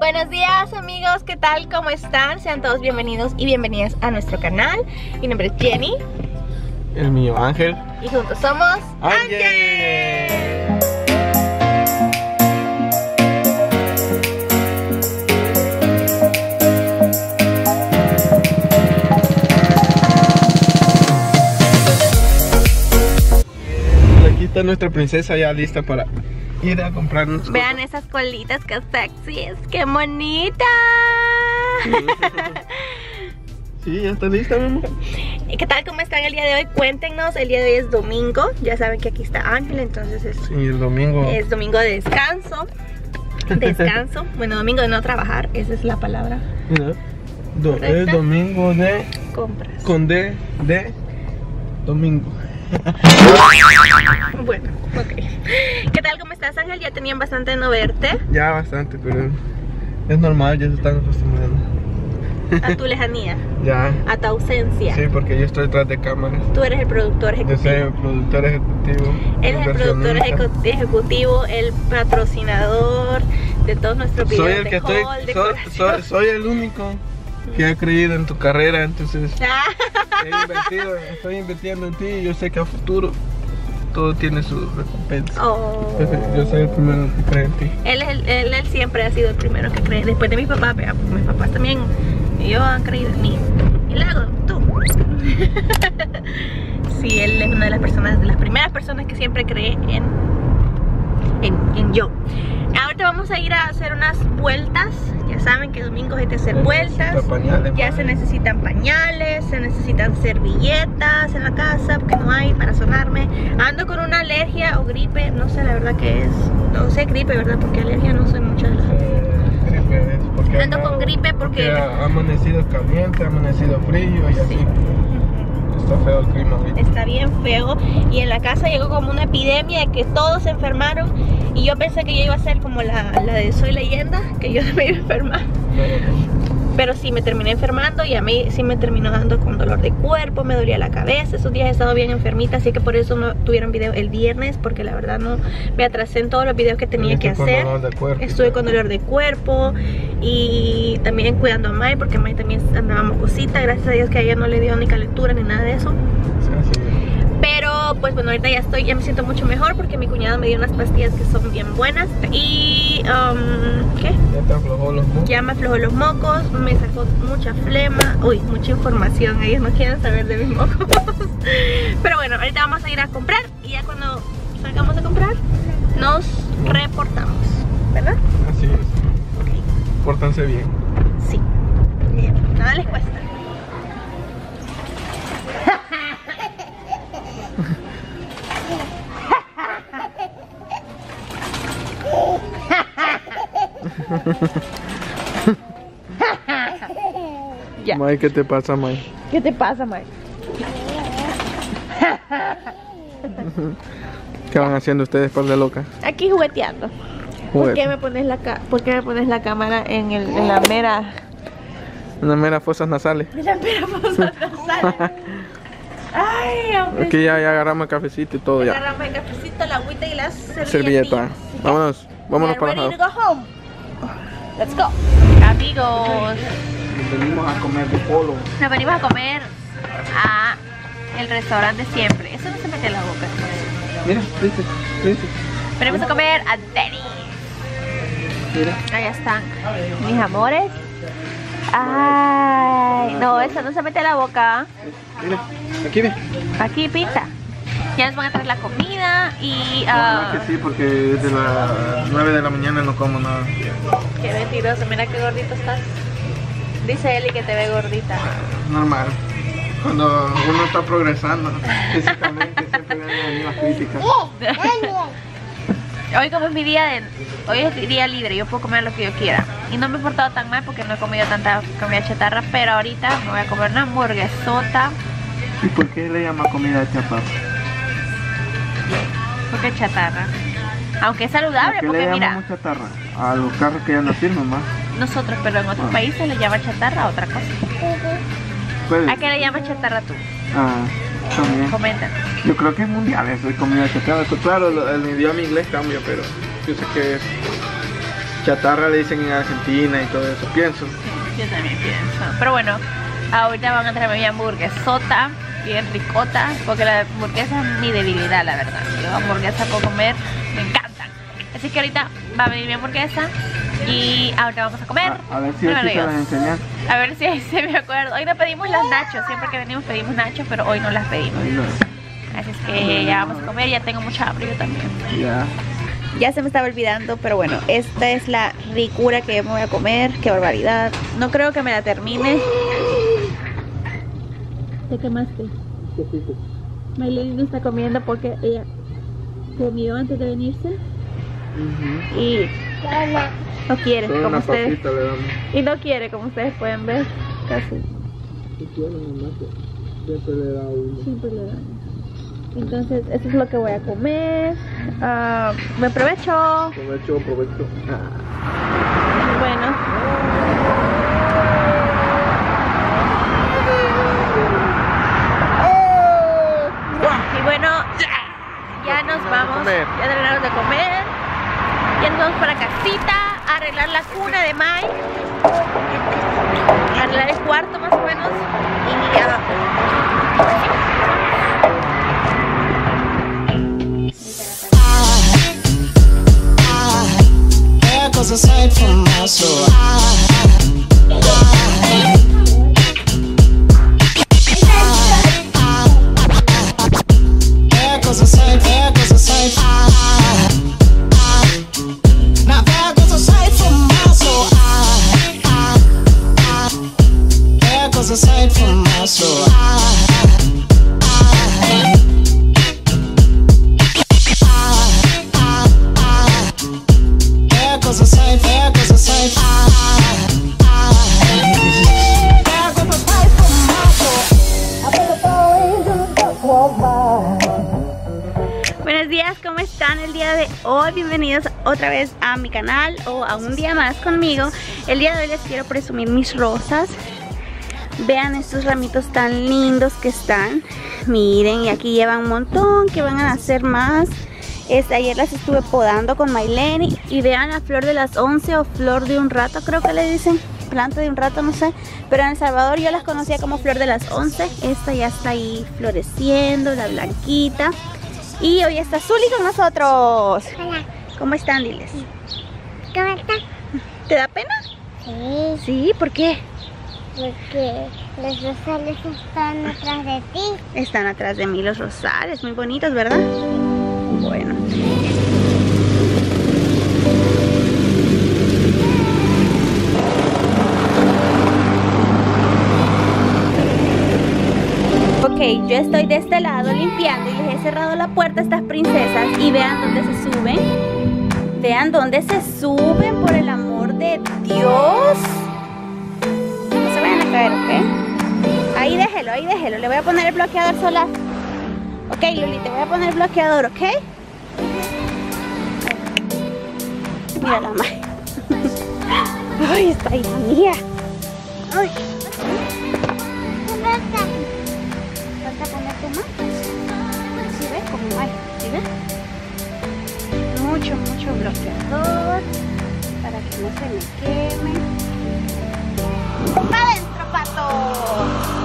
Buenos días amigos, ¿qué tal? ¿Cómo están? Sean todos bienvenidos y bienvenidas a nuestro canal. Mi nombre es Jenny. El mío Ángel. Y juntos somos Ángel. Aquí está nuestra princesa ya lista para ir a comprarnos. Vean cosas. Esas colitas que sexys, qué bonita. Sí, ya está lista, mi amor. ¿Qué tal? ¿Cómo están el día de hoy? Cuéntenos, el día de hoy es domingo. Ya saben que aquí está Ángel, entonces es, sí, el domingo. Es domingo de descanso. Descanso, bueno, domingo de no trabajar, esa es la palabra. Mira, es domingo de compras. Con D de domingo. Bueno, ok. ¿Qué tal? ¿Cómo estás, Ángel? Ya tenían bastante de no verte. Ya bastante, pero es normal, ya se están acostumbrando a tu lejanía, ya, a tu ausencia. Sí, porque yo estoy detrás de cámaras. Tú eres el productor ejecutivo. Yo soy el productor ejecutivo. Él es el productor ejecutivo, el patrocinador de todos nuestros videos. Soy el de que haul, estoy, soy el único que ha creído en tu carrera, entonces estoy invirtiendo en ti y yo sé que a futuro todo tiene su recompensa. Oh. Yo soy el primero que cree en ti. Él siempre ha sido el primero que cree. Después de mi papá, vea, mis papás también. Yo han creído en mí. Y luego tú. Sí, él es una de las personas, de las primeras personas que siempre cree en yo. Ahorita vamos a ir a hacer unas vueltas. Ya saben que domingo hay que hacer vueltas. Pañales, ya se necesitan pañales, se necesitan servilletas en la casa, porque no hay para sonarme. Ando con una alergia o gripe, no sé la verdad que es. No sé gripe, ¿verdad? Porque alergia no soy mucho de la gente. Ando con gripe porque ha amanecido caliente, ha amanecido frío y sí. Así está feo el clima ahorita. Está bien feo y en la casa llegó como una epidemia de que todos se enfermaron y yo pensé que yo iba a ser como la de Soy Leyenda, que yo me iba a enfermar. Pero sí, me terminé enfermando y a mí sí me terminó dando con dolor de cuerpo, me dolía la cabeza. Esos días he estado bien enfermita, así que por eso no tuvieron video el viernes, porque la verdad no me atrasé en todos los videos que tenía que hacer. Estuve con dolor de cuerpo y también cuidando a Mai, porque a Mai también andaba mocosita. Gracias a Dios que a ella no le dio ni calentura ni nada de eso. Sí. Pero pues bueno, ahorita ya estoy, ya me siento mucho mejor porque mi cuñado me dio unas pastillas que son bien buenas. Y ¿qué? Ya te aflojó los mocos. Ya me aflojó los mocos, me sacó mucha flema. Uy, mucha información, ellos no quieren saber de mis mocos. Pero bueno, ahorita vamos a ir a comprar y ya cuando salgamos a comprar nos reportamos, ¿verdad? Así es. Okay. Pórtanse bien. Sí. Bien, nada les cuesta. Ya. Mai, ¿qué te pasa, Mai? ¿Qué te pasa, Mai? ¿Qué van haciendo ustedes, par de locas? Aquí jugueteando. ¿Por qué me pones la cámara en las meras fosas nasales? En las meras fosas nasales. Ay, hombre. Aquí ya agarramos el cafecito y todo ya. Agarramos el cafecito, la agüita y las servilletas. Vámonos para la casa. Let's go. Amigos, nos venimos a comer a el restaurante de siempre. Eso no se mete en la boca. Mira, dice. Venimos a comer a Denny. Mira. Allá están mis amores. Ay, no, eso no se mete en la boca. Mira, aquí ve. Aquí pizza. Ya nos van a traer la comida y... No, es que sí, porque desde las 9 de la mañana no como nada. Qué mentiroso, mira qué gordito estás. Dice Eli que te ve gordita. Normal. Cuando uno está progresando físicamente siempre vienen las críticas. Hoy como es mi día hoy es mi día libre, yo puedo comer lo que yo quiera. Y no me he portado tan mal porque no he comido tanta comida chatarra, pero ahorita me voy a comer una hamburguesota. ¿Y por qué le llama comida chatarra? Porque chatarra, aunque es saludable. Porque le mira, chatarra a los carros que ya no sirven más. Nosotros, pero en otros países le llama chatarra a otra cosa. ¿Puedes? ¿A qué le llamas chatarra tú? También. Comenta. Yo creo que es mundial eso de comida chatarra. Claro, el idioma inglés cambia, pero yo sé que es chatarra le dicen en Argentina y todo eso, pienso. Sí, yo también pienso. Pero bueno, ahorita van a traerme mi hamburguesota, bien ricota, porque la hamburguesa es mi debilidad, la verdad. Yo hamburguesa puedo comer, me encantan. Así que ahorita va a venir mi hamburguesa y ahorita vamos a comer. A ver si bueno, se las enseñan. A ver si se me acuerdo. Hoy no pedimos las nachos, siempre que venimos pedimos nachos, pero hoy no las pedimos. Ay, no. Así es que ya vamos a comer, ya tengo mucha hambre yo también. Ya. Ya se me estaba olvidando, pero bueno, esta es la ricura que me voy a comer. ¡Qué barbaridad! No creo que me la termine. ¿Te quemaste? Mayleni no está comiendo porque ella comió antes de venirse. Y no quiere, como ustedes. Y no quiere, como ustedes pueden ver. Casi. Siempre le da uno. Siempre le da uno. Entonces, eso es lo que voy a comer. Buen provecho. Provecho, provecho. Bueno. Y bueno, ya nos vamos. Ya terminamos de comer. Ya nos vamos para casita a arreglar la cuna de Mai. Arreglar el cuarto más o menos. Y ya vamos. Aside from now, so there goes a sight, there goes a sight. Now there goes a sight from now, so there goes a sight from now, so Buenos días, ¿cómo están el día de hoy? Bienvenidos otra vez a mi canal o a un día más conmigo. El día de hoy les quiero presumir mis rosas. Vean estos ramitos tan lindos que están. Miren, y aquí llevan un montón que van a nacer más. Ayer las estuve podando con Maileni. Y vean la flor de las 11 o flor de un rato, creo que le dicen. Planta de un rato, no sé. Pero en El Salvador yo las conocía como flor de las 11. Esta ya está ahí floreciendo, la blanquita. Y hoy está Zully con nosotros. Hola. ¿Cómo están, diles? ¿Cómo están? ¿Te da pena? Sí. ¿Sí? ¿Por qué? Porque los rosales están atrás de ti. Están atrás de mí los rosales, muy bonitos, ¿verdad? Bueno. Ok, yo estoy de este lado limpiando y les he cerrado la puerta a estas princesas. Y vean dónde se suben. Vean dónde se suben, por el amor de Dios. No se vayan a caer, ¿ok? Ahí déjelo, ahí déjelo. Le voy a poner el bloqueador solar. Ok, Luli, te voy a poner bloqueador, ¿ok? Mira la madre. Ay, está ahí la mía. Ay. ¿Vas a ponerte más? ¿Sí ves? Como hay, ¿sí ves? Mucho, mucho bloqueador para que no se me queme. ¡Para adentro, pato!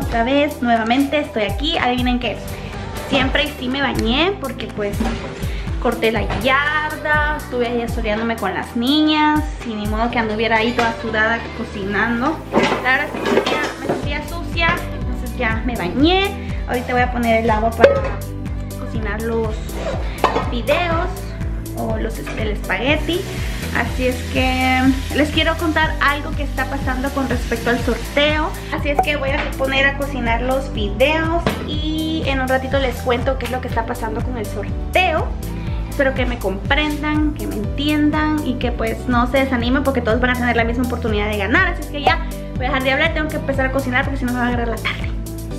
Otra vez, nuevamente estoy aquí. Adivinen qué, siempre sí me bañé porque pues corté la yarda, estuve ahí asoreándome con las niñas y ni modo que anduviera ahí toda sudada cocinando. La verdad es que me sentía sucia, entonces ya me bañé. Ahorita voy a poner el agua para cocinar los fideos o el espagueti. Así es que les quiero contar algo que está pasando con respecto al sorteo. Así es que voy a poner a cocinar los videos y en un ratito les cuento qué es lo que está pasando con el sorteo. Espero que me comprendan, que me entiendan y que pues no se desanimen porque todos van a tener la misma oportunidad de ganar. Así es que ya Voy a dejar de hablar, tengo que empezar a cocinar porque si no me va a agarrar la tarde.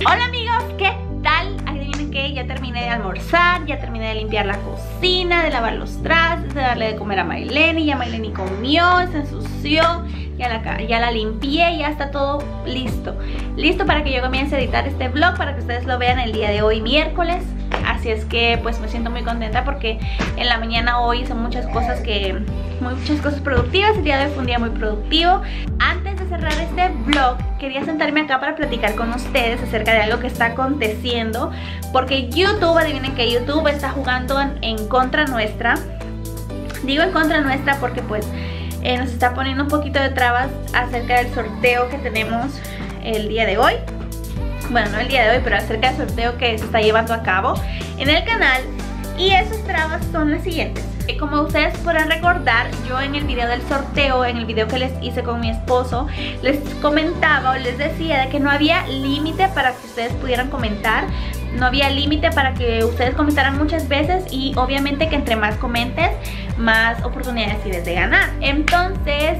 Hola amigos, ¿qué tal? Adivinen que ya terminé de almorzar, ya terminé de limpiar la cocina, de lavar los trastes, de darle de comer a Maileni. Ya Maileni comió, se ensució, ya la limpié, ya está todo listo. Listo para que yo comience a editar este vlog, para que ustedes lo vean el día de hoy, miércoles. Así es que pues me siento muy contenta porque en la mañana hoy hice muchas cosas productivas. El día de hoy fue un día muy productivo. Antes de cerrar este vlog quería sentarme acá para platicar con ustedes acerca de algo que está aconteciendo, porque YouTube, adivinen que YouTube está jugando en contra nuestra. Digo en contra nuestra porque pues nos está poniendo un poquito de trabas acerca del sorteo que tenemos el día de hoy. Bueno, no el día de hoy, pero acerca del sorteo que se está llevando a cabo en el canal. Y esas trabas son las siguientes. Como ustedes podrán recordar, yo en el video del sorteo, en el video que les hice con mi esposo, les comentaba o les decía de que no había límite para que ustedes pudieran comentar. No había límite para que ustedes comentaran muchas veces, y obviamente que entre más comentes, más oportunidades tienes de ganar. Entonces,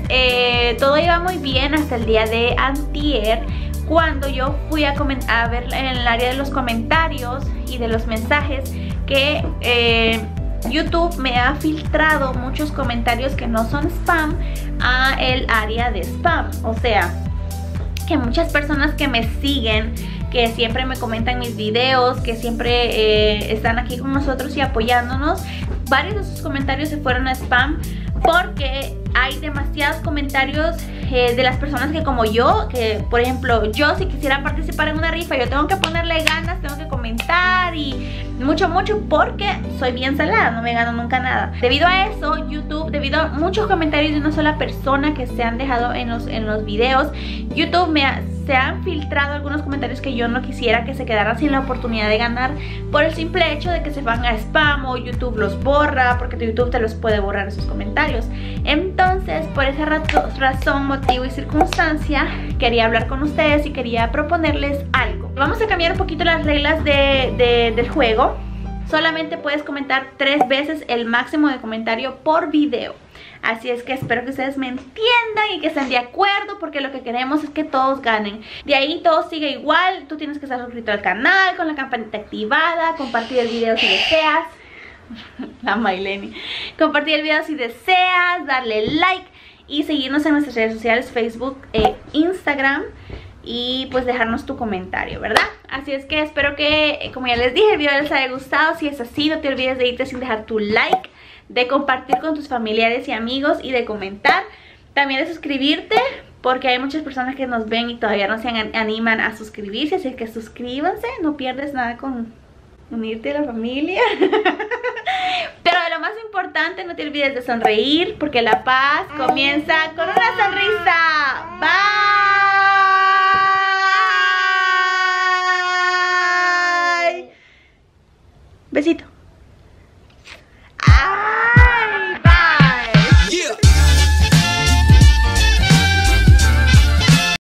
todo iba muy bien hasta el día de antier, cuando yo fui a ver en el área de los comentarios y de los mensajes que YouTube me ha filtrado muchos comentarios que no son spam a el área de spam. O sea, que muchas personas que me siguen, que siempre me comentan mis videos, que siempre están aquí con nosotros y apoyándonos, varios de sus comentarios se fueron a spam porque hay demasiados comentarios de las personas que, como yo, que por ejemplo yo, si quisiera participar en una rifa, yo tengo que ponerle ganas, tengo que comentar y mucho porque soy bien salada, no me gano nunca nada. Debido a eso, YouTube, debido a muchos comentarios de una sola persona que se han dejado en los videos, YouTube se han filtrado algunos comentarios que yo no quisiera que se quedaran sin la oportunidad de ganar, por el simple hecho de que se van a spam o YouTube los borra, porque YouTube te los puede borrar esos comentarios. Entonces, por esa razón, motivo y circunstancia, quería hablar con ustedes y quería proponerles algo. Vamos a cambiar un poquito las reglas del juego. Solamente puedes comentar 3 veces el máximo de comentario por video. Así es que espero que ustedes me entiendan y que estén de acuerdo, porque lo que queremos es que todos ganen. De ahí todo sigue igual, tú tienes que estar suscrito al canal, con la campanita activada, compartir el video si deseas. La Maileni. Compartir el video si deseas, darle like y seguirnos en nuestras redes sociales, Facebook e Instagram. Y pues dejarnos tu comentario, ¿verdad? Así es que espero que, como ya les dije, el video les haya gustado. Si es así, no te olvides de irte sin dejar tu like, de compartir con tus familiares y amigos y de comentar. También de suscribirte, porque hay muchas personas que nos ven y todavía no se animan a suscribirse. Así que suscríbanse, no pierdes nada con unirte a la familia. Pero lo más importante, no te olvides de sonreír, porque la paz comienza con una sonrisa. Bye. Besito.